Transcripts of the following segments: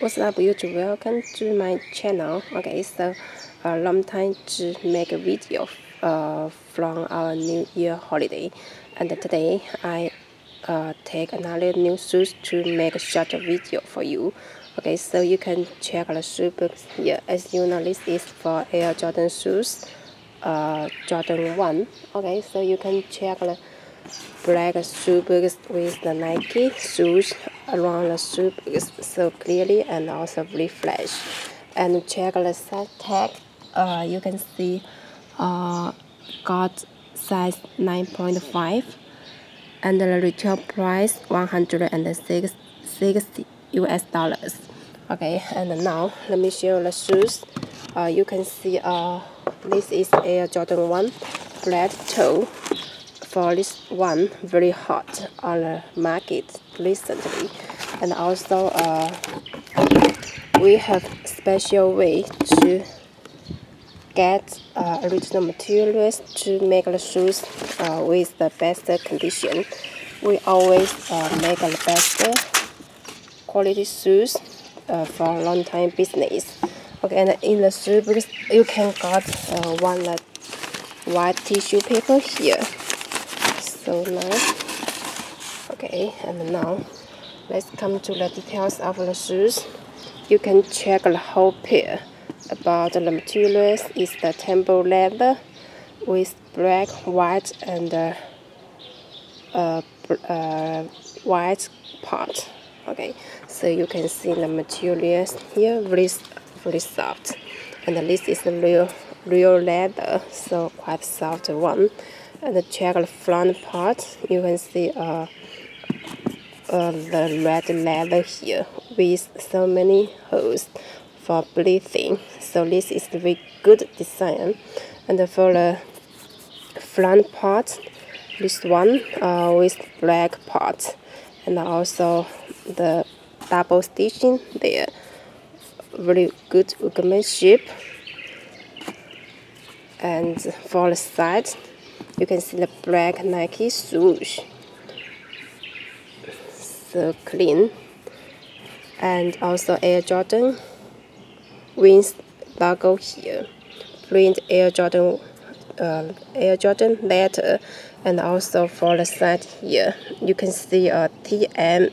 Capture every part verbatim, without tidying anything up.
What's up YouTube, welcome to my channel. Okay, so a uh, long time to make a video uh, from our new year holiday, and today I uh, take another new shoes to make a short video for you. Okay, so you can check the shoe books here. As you know, this is for Air Jordan shoes, uh, Jordan one. Okay, so you can check the black shoe books with the Nike shoes around the shoe books so clearly and also refresh. And check the size tag. Uh, you can see uh, got size nine point five and the retail price one hundred sixty U S dollars. Okay, and now let me show the shoes. Uh, you can see uh, this is Air Jordan one Bred Toe. For this one, very hot on the market recently, and also uh, we have special way to get uh, original materials to make the shoes uh, with the best condition. We always uh, make the best quality shoes uh, for long time business. Okay, and in the shoe books you can got uh, one uh, white tissue paper here. So nice. Okay, and now let's come to the details of the shoes. You can check the whole pair about the materials. Is the temple leather with black, white, and uh, uh, uh, white part. Okay, so you can see the materials here, very, very soft, and this is the real real leather, so quite soft one. And check the front part. You can see uh, uh, the red leather here with so many holes for breathing. So this is very good design. And for the front part, this one uh, with black part, and also the double stitching there. Very good workmanship. And for the side, you can see the black Nike swoosh, so clean. And also Air Jordan wings logo here, print Air Jordan, uh, Air Jordan letter. And also for the side here, you can see a uh, T M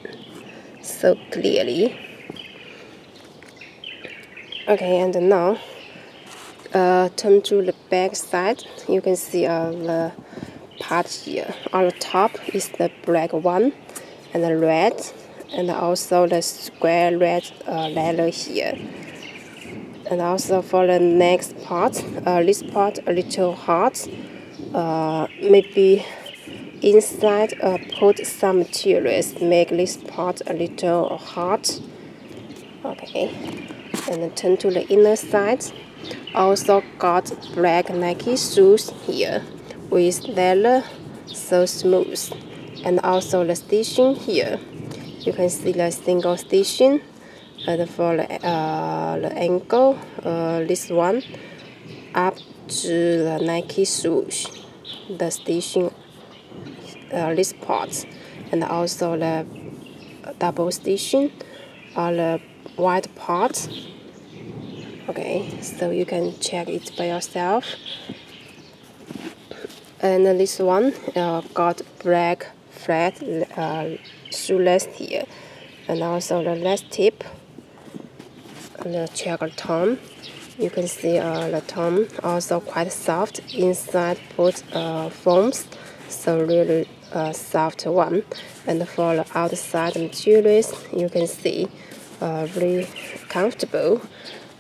so clearly. Okay, and now Uh, turn to the back side. You can see uh, the part here. On the top is the black one and the red, and also the square red uh, leather here. And also for the next part, uh, this part a little hard. Uh, maybe inside uh, put some materials make this part a little hard. Okay, and then turn to the inner side. Also got black Nike shoes here with leather, so smooth. And also the stitching here, you can see the single stitching. And for the, uh, the ankle, uh, this one up to the Nike shoes, the stitching uh, this part, and also the double stitching on the white part. Okay, so you can check it by yourself. And this one uh, got black flat uh, shoelace here, and also the last tip. And the check the thumb. You can see uh, the thumb also quite soft. Inside put uh, foams, so really uh, soft one. And for the outside materials, you can see uh, really comfortable.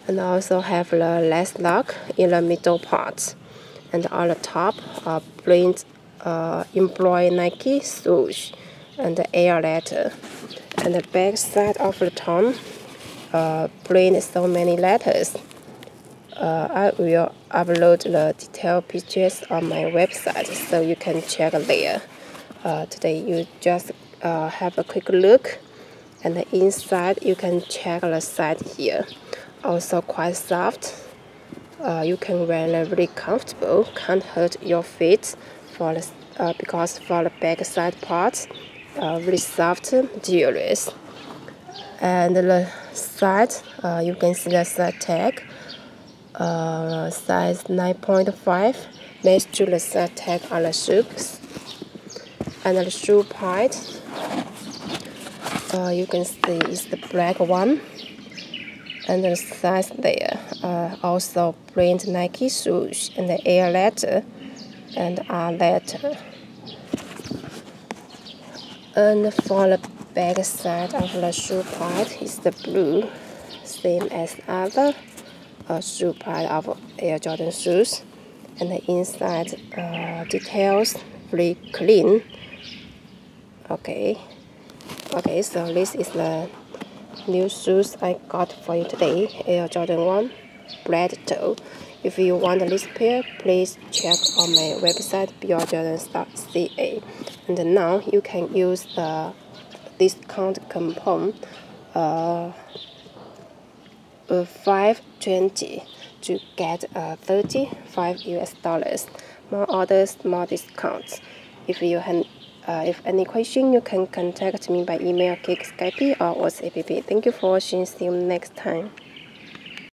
And also have the last lock in the middle part. And on the top, uh, print uh, employee Nike swoosh and the Air letter. And the back side of the thumb, uh, print so many letters. Uh, I will upload the detailed pictures on my website, so you can check there. Uh, today you just uh, have a quick look. And the inside, you can check the side here. Also quite soft. Uh, you can wear them really comfortable. Can't hurt your feet for the, uh, because for the back side part, uh, really soft materials. And the flat, uh, you can see the size tag, uh, size nine point five, match to the size tag on the shoes. And the shoe part, uh, you can see is the black one. And the size there, uh, also print Nike shoes and the Air letter and R letter. And for the back side of the shoe part is the blue, same as other uh, shoe part of Air Jordan shoes. And the inside uh, details pretty clean. Okay, okay. So this is the new shoes I got for you today, Air Jordan one, Bred Toe. If you want this pair, please check on my website beyourjordans dot C A. And now you can use the discount coupon uh, five twenty to get uh, thirty-five U S dollars. More orders, more discounts. If you have Uh, if any question, you can contact me by email, Kick, Skype, or WhatsApp. Thank you for watching. See you next time.